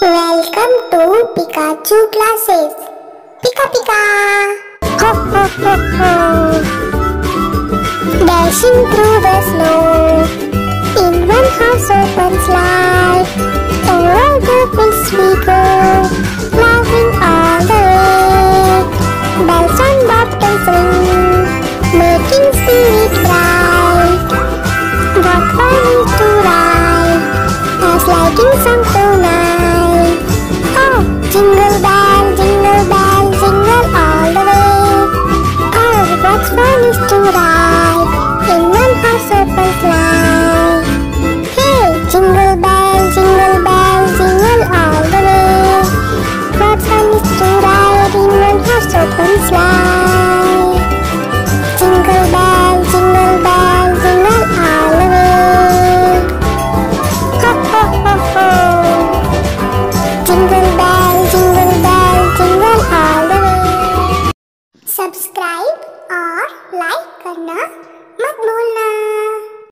Welcome to Pikachu classes. Pika Pika. Ho ho ho ho. Dashing through the snow in one house open slide. Over the hills we go, laughing all the way. Bells on bobtails ring, making spirit bright. What fun is to ride a sliding song tonight. Oh, jingle bell, jingle bell, jingle all the way. Oh, what fun is to ride in one horse open sleigh. Hey, jingle bell, jingle all the way. What fun is to ride in one horse open sleigh. Jingle bell, jingle all the way. Ho ho ho ho. Jingle bell, jingle all the way. Subscribe और like करना मत भूलना.